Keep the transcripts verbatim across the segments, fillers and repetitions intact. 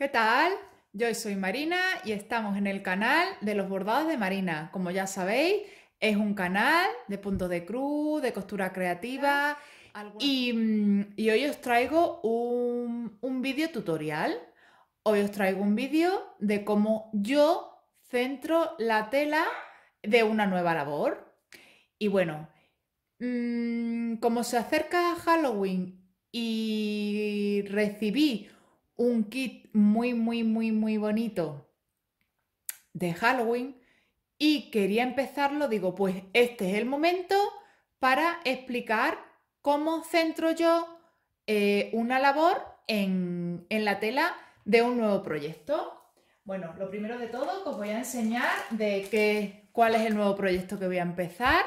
¿Qué tal? Yo soy Marina y estamos en el canal de Los Bordados de Marina. Como ya sabéis, es un canal de puntos de cruz, de costura creativa y, y hoy os traigo un, un vídeo tutorial. Hoy os traigo un vídeo de cómo yo centro la tela de una nueva labor. Y bueno, mmm, como se acerca Halloween y recibí un kit muy, muy, muy, muy bonito de Halloween y quería empezarlo, digo, pues este es el momento para explicar cómo centro yo eh, una labor en, en la tela de un nuevo proyecto. Bueno, lo primero de todo que os voy a enseñar de qué, cuál es el nuevo proyecto que voy a empezar.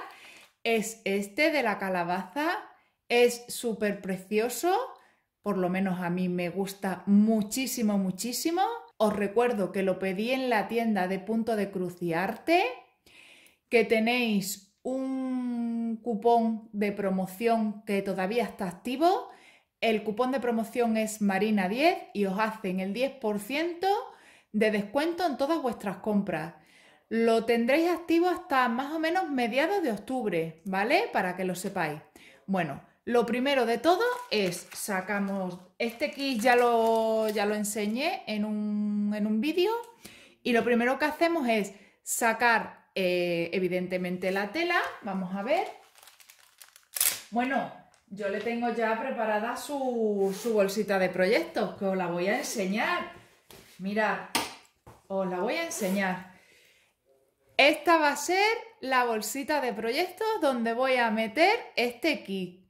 Es este de la calabaza, es súper precioso. Por lo menos a mí me gusta muchísimo, muchísimo. Os recuerdo que lo pedí en la tienda de Punto de Cruz y Arte, que tenéis un cupón de promoción que todavía está activo. El cupón de promoción es Marina diez y os hacen el diez por ciento de descuento en todas vuestras compras. Lo tendréis activo hasta más o menos mediados de octubre, ¿vale? Para que lo sepáis. Bueno, lo primero de todo es, sacamos este kit, ya lo, ya lo enseñé en un, en un vídeo, y lo primero que hacemos es sacar eh, evidentemente la tela. Vamos a ver. Bueno, yo le tengo ya preparada su, su bolsita de proyectos, que os la voy a enseñar. Mirad, os la voy a enseñar. Esta va a ser la bolsita de proyectos donde voy a meter este kit,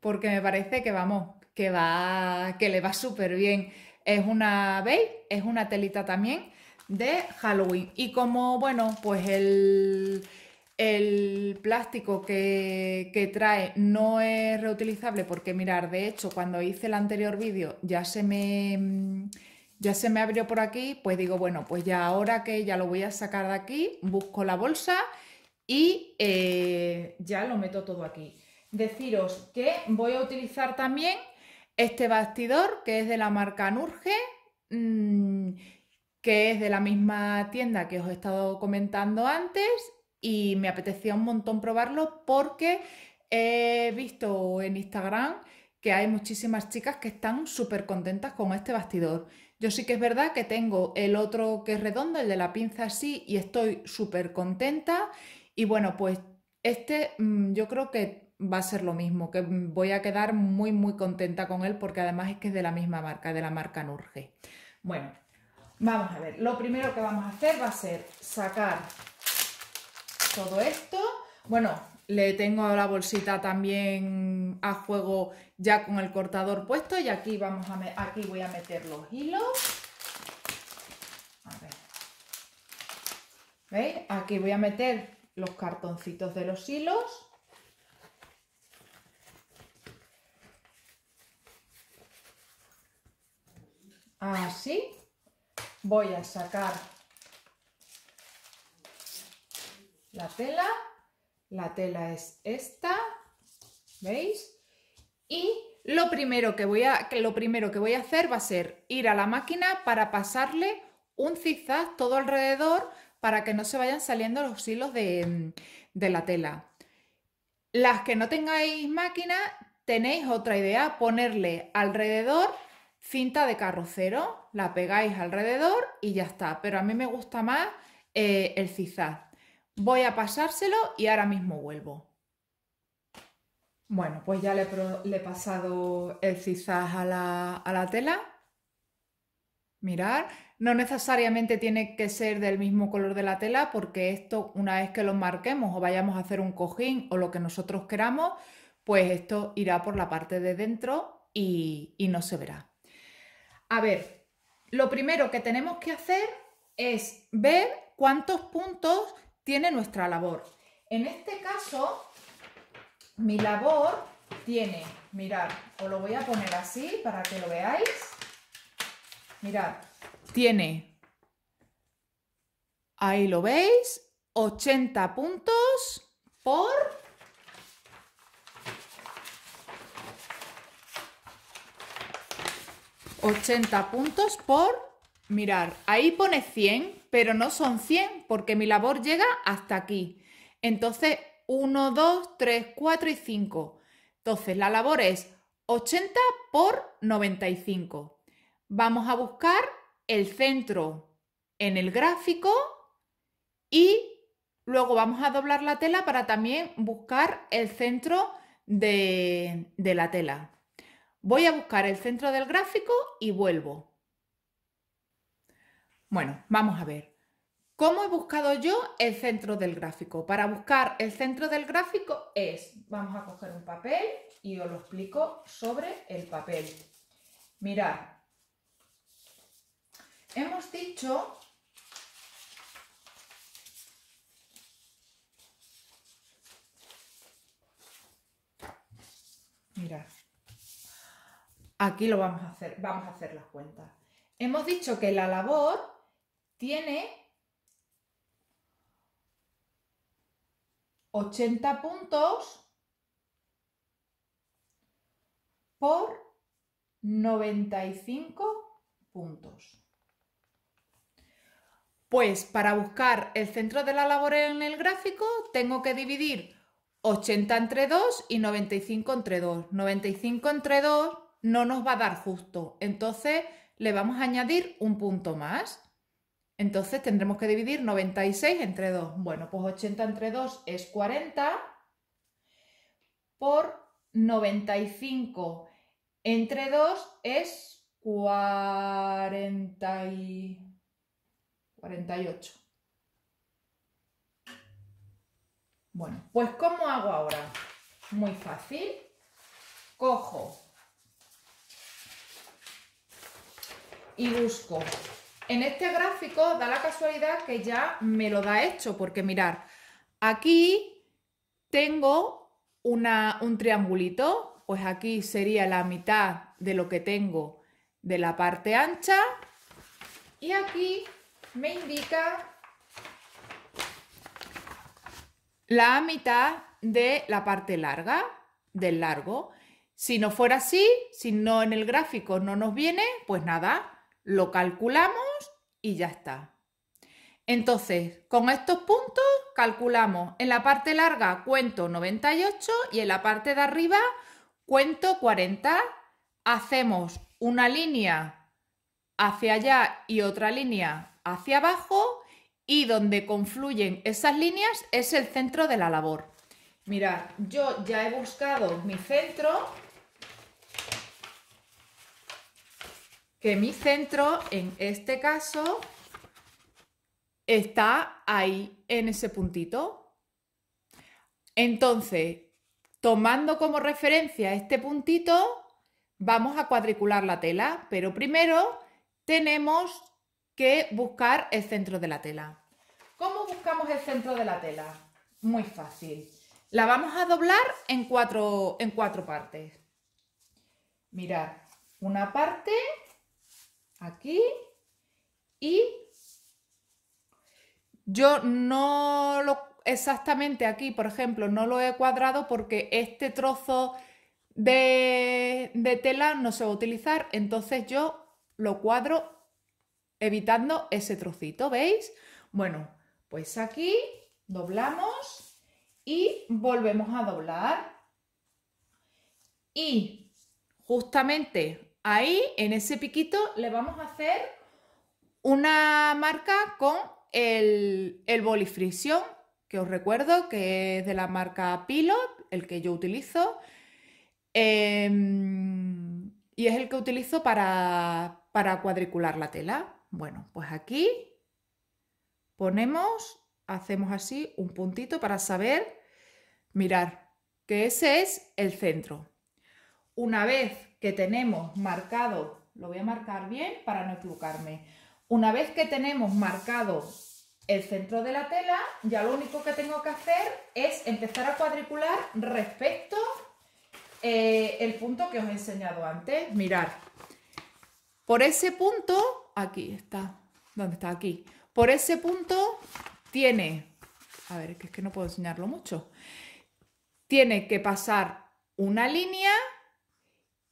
porque me parece que vamos, que va, que le va súper bien. Es una, ¿veis? Es una telita también de Halloween. Y como, bueno, pues el, el plástico que, que trae no es reutilizable, porque mirad, de hecho, cuando hice el anterior vídeo ya se me, ya se me abrió por aquí, pues digo, bueno, pues ya ahora que ya lo voy a sacar de aquí, busco la bolsa y eh, ya lo meto todo aquí. Deciros que voy a utilizar también este bastidor, que es de la marca NURGE, mmm, que es de la misma tienda que os he estado comentando antes, y me apetecía un montón probarlo porque he visto en Instagram que hay muchísimas chicas que están súper contentas con este bastidor. Yo sí que es verdad que tengo el otro que es redondo, el de la pinza así, y estoy súper contenta. Y bueno, pues este mmm, yo creo que va a ser lo mismo, que voy a quedar muy muy contenta con él, porque además es que es de la misma marca, de la marca NURGE. Bueno, vamos a ver, lo primero que vamos a hacer va a ser sacar todo esto. Bueno, le tengo la bolsita también a juego ya con el cortador puesto, y aquí, vamos a aquí voy a meter los hilos. A ver. ¿Veis? Aquí voy a meter los cartoncitos de los hilos. Así, voy a sacar la tela, la tela es esta, ¿veis? Y lo primero que voy a, que lo primero que voy a hacer va a ser ir a la máquina para pasarle un zigzag todo alrededor para que no se vayan saliendo los hilos de, de la tela. Las que no tengáis máquina, tenéis otra idea, ponerle alrededor cinta de carrocero, la pegáis alrededor y ya está, pero a mí me gusta más eh, el zigzag. Voy a pasárselo y ahora mismo vuelvo. Bueno, pues ya le, le he pasado el zigzag a la, a la tela. Mirad, no necesariamente tiene que ser del mismo color de la tela, porque esto, una vez que lo marquemos o vayamos a hacer un cojín o lo que nosotros queramos, pues esto irá por la parte de dentro y, y no se verá. A ver, lo primero que tenemos que hacer es ver cuántos puntos tiene nuestra labor. En este caso, mi labor tiene, mirad, os lo voy a poner así para que lo veáis. Mirad, tiene, ahí lo veis, ochenta puntos por... ochenta puntos por Mirad, ahí pone cien, pero no son cien, porque mi labor llega hasta aquí. Entonces, uno, dos, tres, cuatro y cinco. Entonces, la labor es ochenta por noventa y cinco. Vamos a buscar el centro en el gráfico y luego vamos a doblar la tela para también buscar el centro de, de la tela. Voy a buscar el centro del gráfico y vuelvo. Bueno, vamos a ver. ¿Cómo he buscado yo el centro del gráfico? Para buscar el centro del gráfico es... Vamos a coger un papel y os lo explico sobre el papel. Mirad. Hemos dicho... Mirad. Aquí lo vamos a hacer, vamos a hacer las cuentas. Hemos dicho que la labor tiene ochenta puntos por noventa y cinco puntos. Pues para buscar el centro de la labor en el gráfico tengo que dividir ochenta entre dos y noventa y cinco entre dos. noventa y cinco entre dos... no nos va a dar justo, entonces le vamos a añadir un punto más. Entonces tendremos que dividir noventa y seis entre dos. Bueno, pues ochenta entre dos es cuarenta por noventa y cinco entre dos es cuarenta y ocho. Bueno, pues ¿cómo hago ahora? Muy fácil. Cojo y busco. En este gráfico da la casualidad que ya me lo da hecho, porque mirad, aquí tengo una, un triangulito, pues aquí sería la mitad de lo que tengo de la parte ancha y aquí me indica la mitad de la parte larga, del largo. Si no fuera así, si no en el gráfico no nos viene, pues nada. Lo calculamos y ya está. Entonces, con estos puntos calculamos. En la parte larga cuento noventa y ocho y en la parte de arriba cuento cuarenta. Hacemos una línea hacia allá y otra línea hacia abajo y donde confluyen esas líneas es el centro de la labor. Mirad, yo ya he buscado mi centro. Que mi centro, en este caso, está ahí, en ese puntito. Entonces, tomando como referencia este puntito, vamos a cuadricular la tela. Pero primero tenemos que buscar el centro de la tela. ¿Cómo buscamos el centro de la tela? Muy fácil. La vamos a doblar en cuatro, en cuatro partes. Mirad, una parte... Aquí y yo no lo exactamente aquí, por ejemplo, no lo he cuadrado porque este trozo de, de tela no se va a utilizar, entonces yo lo cuadro evitando ese trocito, ¿veis? Bueno, pues aquí doblamos y volvemos a doblar y justamente... Ahí, en ese piquito, le vamos a hacer una marca con el, el bolifricción, que os recuerdo que es de la marca Pilot, el que yo utilizo, eh, y es el que utilizo para, para cuadricular la tela. Bueno, pues aquí ponemos, hacemos así un puntito para saber, mirad, que ese es el centro. Una vez que tenemos marcado, lo voy a marcar bien para no equivocarme, una vez que tenemos marcado el centro de la tela, ya lo único que tengo que hacer es empezar a cuadricular respecto eh, el punto que os he enseñado antes. Mirad, por ese punto, aquí está, ¿dónde está? Aquí. Por ese punto tiene, a ver, que es que no puedo enseñarlo mucho, tiene que pasar una línea.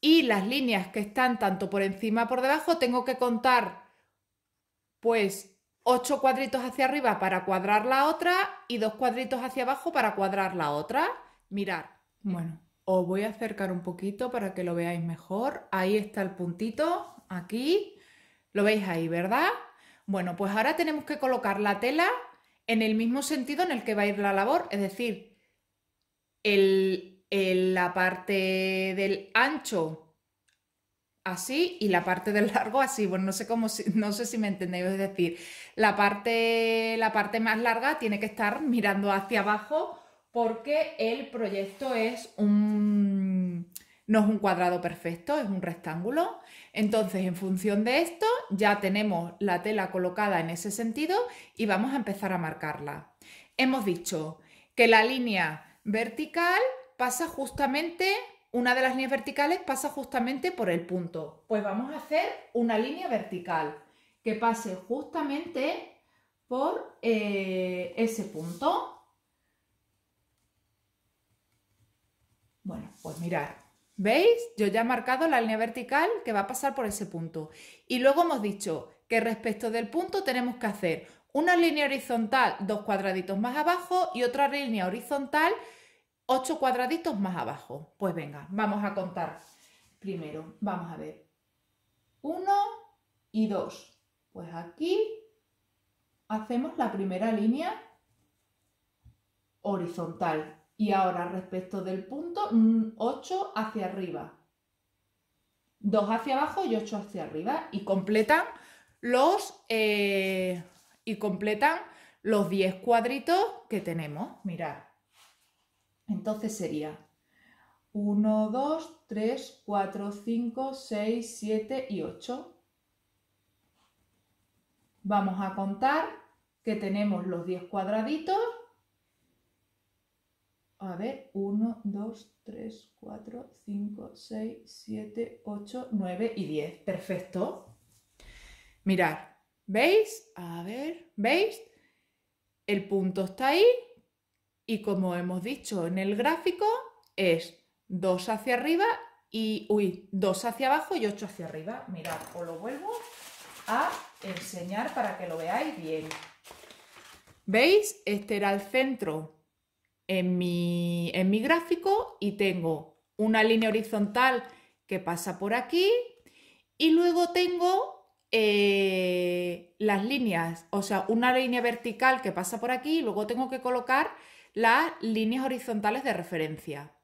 Y las líneas que están tanto por encima como por debajo tengo que contar pues ocho cuadritos hacia arriba para cuadrar la otra y dos cuadritos hacia abajo para cuadrar la otra. Mirad. Bueno, os voy a acercar un poquito para que lo veáis mejor. Ahí está el puntito, aquí. Lo veis ahí, ¿verdad? Bueno, pues ahora tenemos que colocar la tela en el mismo sentido en el que va a ir la labor, es decir, el, el, la parte del ancho así y la parte del largo así. Bueno, no sé cómo, no sé si me entendéis, es decir, la parte, la parte más larga tiene que estar mirando hacia abajo porque el proyecto es un... no es un cuadrado perfecto, es un rectángulo. Entonces, en función de esto, ya tenemos la tela colocada en ese sentido y vamos a empezar a marcarla. Hemos dicho que la línea vertical pasa justamente, una de las líneas verticales pasa justamente por el punto. Pues vamos a hacer una línea vertical que pase justamente por eh, ese punto. Bueno, pues mirad. ¿Veis? Yo ya he marcado la línea vertical que va a pasar por ese punto. Y luego hemos dicho que respecto del punto tenemos que hacer una línea horizontal, dos cuadraditos más abajo, y otra línea horizontal, ocho cuadraditos más abajo. Pues venga, vamos a contar. Primero, vamos a ver. Uno y dos. Pues aquí hacemos la primera línea horizontal. Y ahora respecto del punto, ocho hacia arriba, dos hacia abajo y ocho hacia arriba. Y completan los, eh, y completan los diez cuadritos que tenemos. Mirad. Entonces sería uno, dos, tres, cuatro, cinco, seis, siete y ocho. Vamos a contar que tenemos los diez cuadraditos. A ver, uno, dos, tres, cuatro, cinco, seis, siete, ocho, nueve y diez. Perfecto. Mirad, ¿veis? A ver, ¿veis? El punto está ahí y como hemos dicho en el gráfico es dos hacia arriba y, uy, dos hacia abajo y ocho hacia arriba. Mirad, os lo vuelvo a enseñar para que lo veáis bien. ¿Veis? Este era el centro. En mi, en mi gráfico y tengo una línea horizontal que pasa por aquí y luego tengo eh, las líneas, o sea, una línea vertical que pasa por aquí y luego tengo que colocar las líneas horizontales de referencia.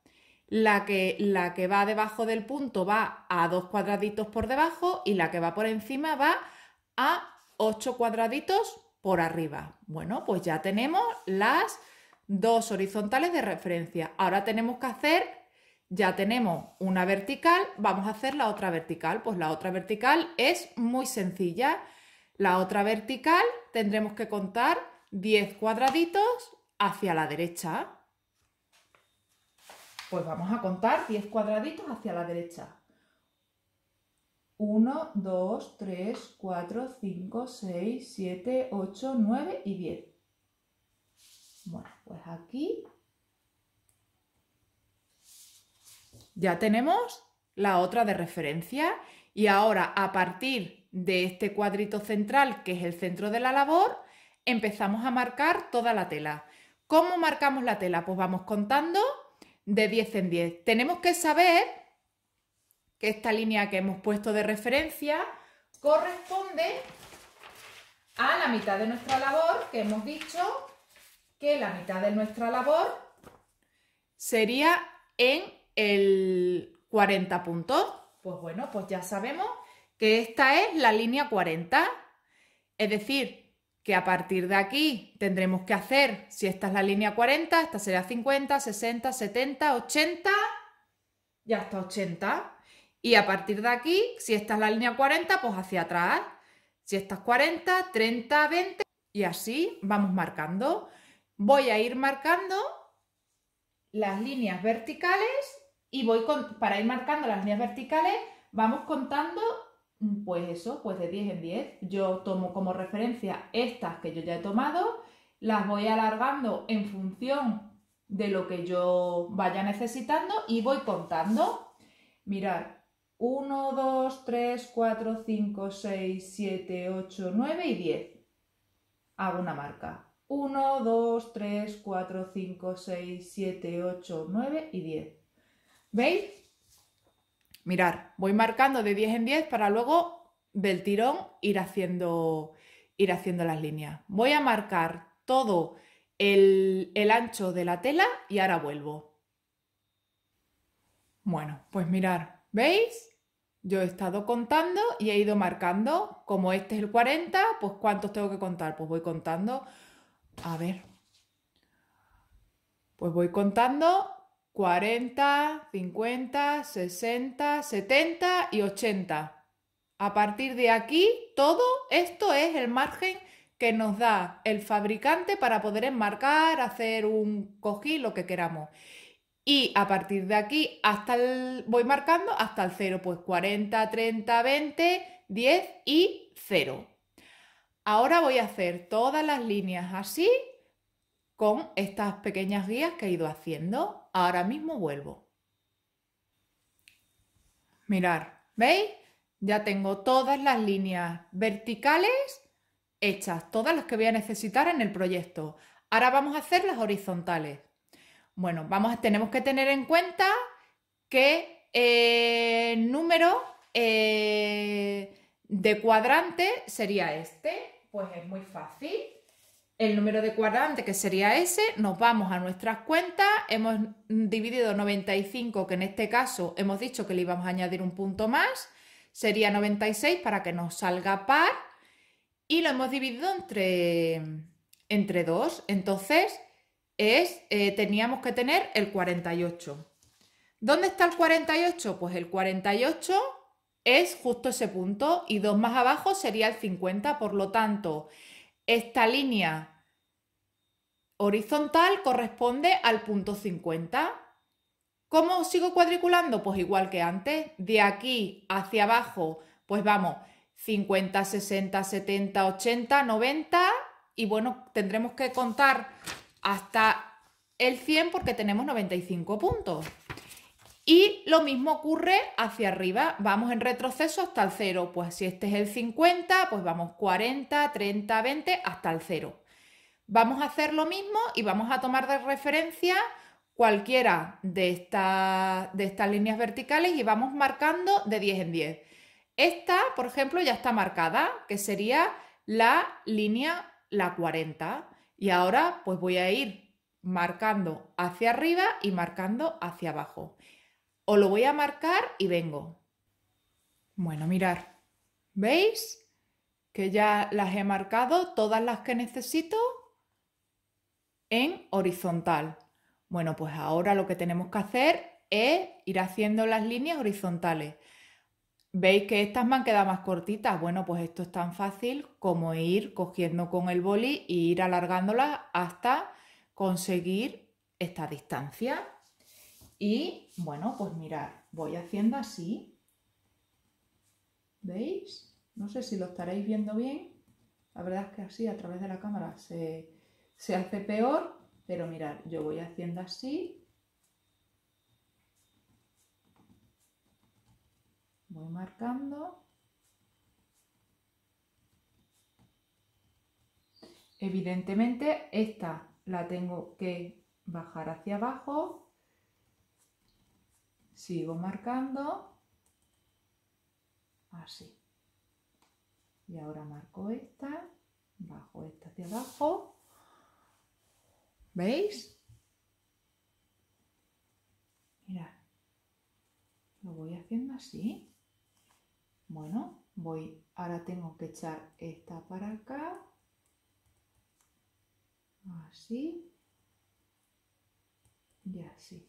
La que, la que va debajo del punto va a dos cuadraditos por debajo y la que va por encima va a ocho cuadraditos por arriba. Bueno, pues ya tenemos las dos horizontales de referencia. Ahora tenemos que hacer, ya tenemos una vertical, vamos a hacer la otra vertical. Pues la otra vertical es muy sencilla. La otra vertical tendremos que contar diez cuadraditos hacia la derecha. Pues vamos a contar diez cuadraditos hacia la derecha. uno, dos, tres, cuatro, cinco, seis, siete, ocho, nueve y diez. Bueno, pues aquí ya tenemos la otra de referencia y ahora a partir de este cuadrito central, que es el centro de la labor, empezamos a marcar toda la tela. ¿Cómo marcamos la tela? Pues vamos contando de diez en diez. Tenemos que saber que esta línea que hemos puesto de referencia corresponde a la mitad de nuestra labor, que hemos dicho que la mitad de nuestra labor sería en el cuarenta puntos. Pues bueno, pues ya sabemos que esta es la línea cuarenta. Es decir, que a partir de aquí tendremos que hacer, si esta es la línea cuarenta, esta será cincuenta, sesenta, setenta, ochenta y hasta ochenta. Y a partir de aquí, si esta es la línea cuarenta, pues hacia atrás. Si esta es cuarenta, treinta, veinte y así vamos marcando. Voy a ir marcando las líneas verticales y voy con, para ir marcando las líneas verticales vamos contando pues eso, pues de diez en diez. Yo tomo como referencia estas que yo ya he tomado, las voy alargando en función de lo que yo vaya necesitando y voy contando. Mirad, uno, dos, tres, cuatro, cinco, seis, siete, ocho, nueve y diez. Hago una marca. uno, dos, tres, cuatro, cinco, seis, siete, ocho, nueve y diez. ¿Veis? Mirad, voy marcando de diez en diez para luego del tirón ir haciendo, ir haciendo las líneas. Voy a marcar todo el, el ancho de la tela y ahora vuelvo. Bueno, pues mirad, ¿veis? Yo he estado contando y he ido marcando. Como este es el cuarenta, pues ¿cuántos tengo que contar? Pues voy contando. A ver. Pues voy contando cuarenta, cincuenta, sesenta, setenta y ochenta. A partir de aquí, todo esto es el margen que nos da el fabricante para poder enmarcar, hacer un cojín, lo que queramos. Y a partir de aquí hasta el, voy marcando hasta el cero, pues cuarenta, treinta, veinte, diez y cero. Ahora voy a hacer todas las líneas así con estas pequeñas guías que he ido haciendo. Ahora mismo vuelvo. Mirad, ¿veis? Ya tengo todas las líneas verticales hechas, todas las que voy a necesitar en el proyecto. Ahora vamos a hacer las horizontales. Bueno, vamos, tenemos que tener en cuenta que eh, el número eh, de cuadrante sería este. Pues es muy fácil. El número de cuadrante que sería ese, nos vamos a nuestras cuentas. Hemos dividido noventa y cinco, que en este caso hemos dicho que le íbamos a añadir un punto más. Sería noventa y seis para que nos salga par. Y lo hemos dividido entre, entre dos. Entonces... Es, eh, teníamos que tener el cuarenta y ocho. ¿Dónde está el cuarenta y ocho? Pues el cuarenta y ocho es justo ese punto y dos más abajo sería el cincuenta. Por lo tanto, esta línea horizontal corresponde al punto cincuenta. ¿Cómo sigo cuadriculando? Pues igual que antes, de aquí hacia abajo, pues vamos, cincuenta, sesenta, setenta, ochenta, noventa y bueno, tendremos que contar hasta el cien porque tenemos noventa y cinco puntos. Y lo mismo ocurre hacia arriba, vamos en retroceso hasta el cero, pues si este es el cincuenta, pues vamos cuarenta, treinta, veinte hasta el cero. Vamos a hacer lo mismo y vamos a tomar de referencia cualquiera de, esta, de estas líneas verticales y vamos marcando de diez en diez. Esta, por ejemplo, ya está marcada, que sería la línea la cuarenta. Y ahora pues voy a ir marcando hacia arriba y marcando hacia abajo. Os lo voy a marcar y vengo. Bueno, mirad, ¿veis? Que ya las he marcado, todas las que necesito en horizontal. Bueno, pues ahora lo que tenemos que hacer es ir haciendo las líneas horizontales. ¿Veis que estas me han quedado más cortitas? Bueno, pues esto es tan fácil como ir cogiendo con el boli e ir alargándolas hasta conseguir esta distancia. Y bueno, pues mirad, voy haciendo así. ¿Veis? No sé si lo estaréis viendo bien. La verdad es que así a través de la cámara se, se hace peor. Pero mirad, yo voy haciendo así. Voy marcando. Evidentemente esta la tengo que bajar hacia abajo. Sigo marcando. Así. Y ahora marco esta. Bajo esta hacia abajo. ¿Veis? Mirad. Lo voy haciendo así. Bueno, voy, ahora tengo que echar esta para acá, así y así.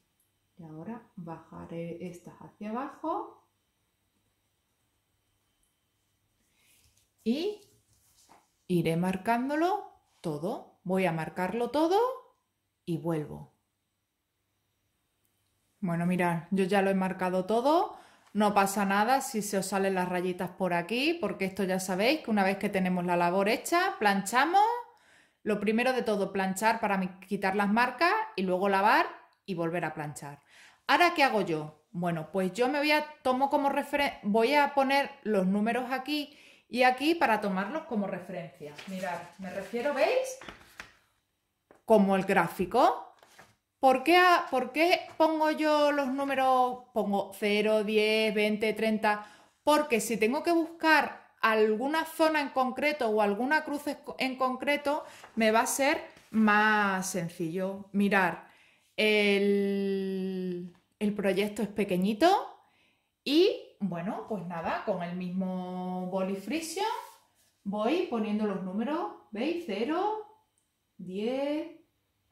Y ahora bajaré estas hacia abajo y iré marcándolo todo. Voy a marcarlo todo y vuelvo. Bueno, mirad, yo ya lo he marcado todo. No pasa nada si se os salen las rayitas por aquí, porque esto ya sabéis que una vez que tenemos la labor hecha, planchamos. Lo primero de todo, planchar para quitar las marcas y luego lavar y volver a planchar. ¿Ahora qué hago yo? Bueno, pues yo me voy a, tomo como referencia, voy a poner los números aquí y aquí para tomarlos como referencia. Mirad, me refiero, ¿veis? Como el gráfico. ¿Por qué, ¿Por qué pongo yo los números? Pongo cero, diez, veinte, treinta. Porque si tengo que buscar alguna zona en concreto o alguna cruz en concreto, me va a ser más sencillo. Mirar, el, el proyecto es pequeñito y, bueno, pues nada, con el mismo bolifrisio voy poniendo los números, ¿veis? cero, diez,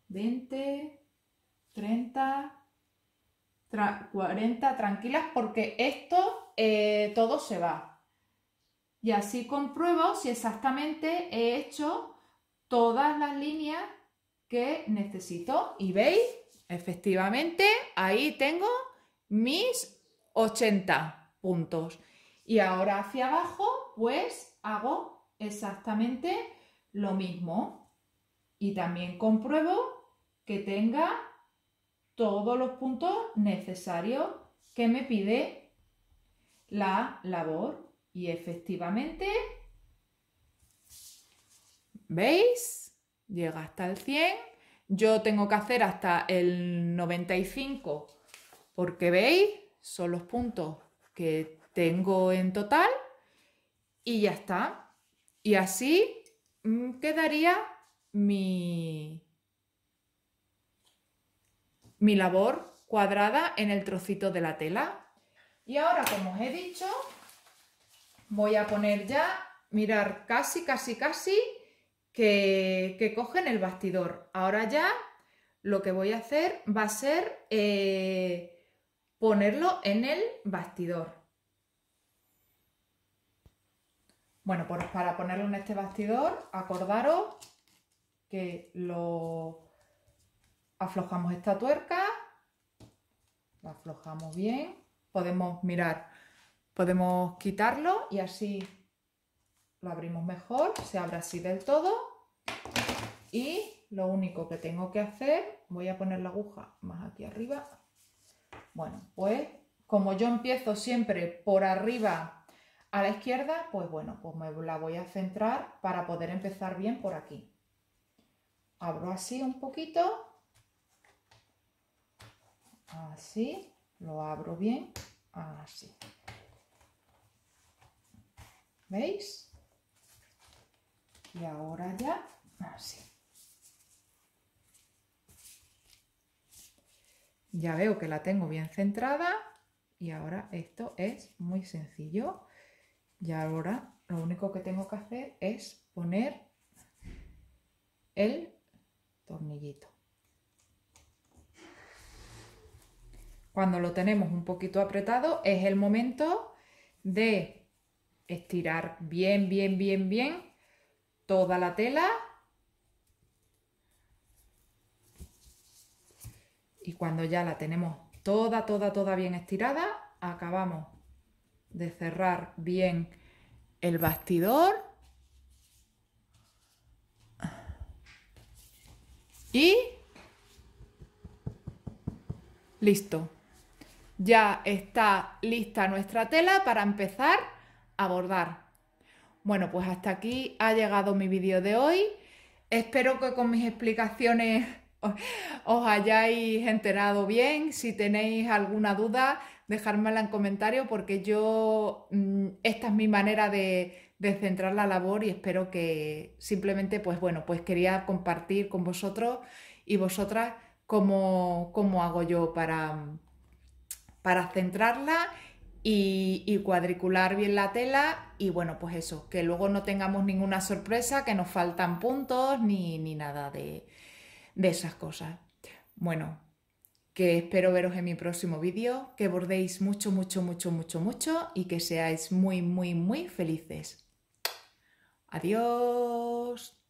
veinte, treinta, cuarenta, tranquilas, porque esto eh, todo se va. Y así compruebo si exactamente he hecho todas las líneas que necesito. Y veis, efectivamente, ahí tengo mis ochenta puntos. Y ahora hacia abajo, pues hago exactamente lo mismo. Y también compruebo que tenga todos los puntos necesarios que me pide la labor. Y efectivamente, ¿veis? Llega hasta el cien. Yo tengo que hacer hasta el noventa y cinco, porque, ¿veis? Son los puntos que tengo en total. Y ya está. Y así quedaría mi... mi labor cuadrada en el trocito de la tela. Y ahora, como os he dicho, voy a poner ya, mirar, casi, casi, casi que, que cogen el bastidor. Ahora ya lo que voy a hacer va a ser eh, ponerlo en el bastidor. Bueno, pues para ponerlo en este bastidor, acordaros que lo... aflojamos esta tuerca, la aflojamos bien, podemos mirar, podemos quitarlo y así lo abrimos mejor, se abre así del todo. Y lo único que tengo que hacer, voy a poner la aguja más aquí arriba. Bueno, pues como yo empiezo siempre por arriba a la izquierda, pues bueno, pues me la voy a centrar para poder empezar bien por aquí. Abro así un poquito. Así, lo abro bien, así. ¿Veis? Y ahora ya, así. Ya veo que la tengo bien centrada y ahora esto es muy sencillo. Y ahora lo único que tengo que hacer es poner el tornillito. Cuando lo tenemos un poquito apretado es el momento de estirar bien, bien, bien, bien toda la tela. Y cuando ya la tenemos toda, toda, toda bien estirada, acabamos de cerrar bien el bastidor. Y listo. Ya está lista nuestra tela para empezar a bordar. Bueno, pues hasta aquí ha llegado mi vídeo de hoy. Espero que con mis explicaciones os hayáis enterado bien. Si tenéis alguna duda, dejármela en comentario, porque yo, esta es mi manera de, de centrar la labor, y espero que simplemente, pues bueno, pues quería compartir con vosotros y vosotras cómo, cómo hago yo para... para centrarla y, y cuadricular bien la tela. Y bueno, pues eso, que luego no tengamos ninguna sorpresa, que nos faltan puntos ni, ni nada de, de esas cosas. Bueno, que espero veros en mi próximo vídeo, que bordéis mucho, mucho, mucho, mucho, mucho y que seáis muy, muy, muy felices. Adiós.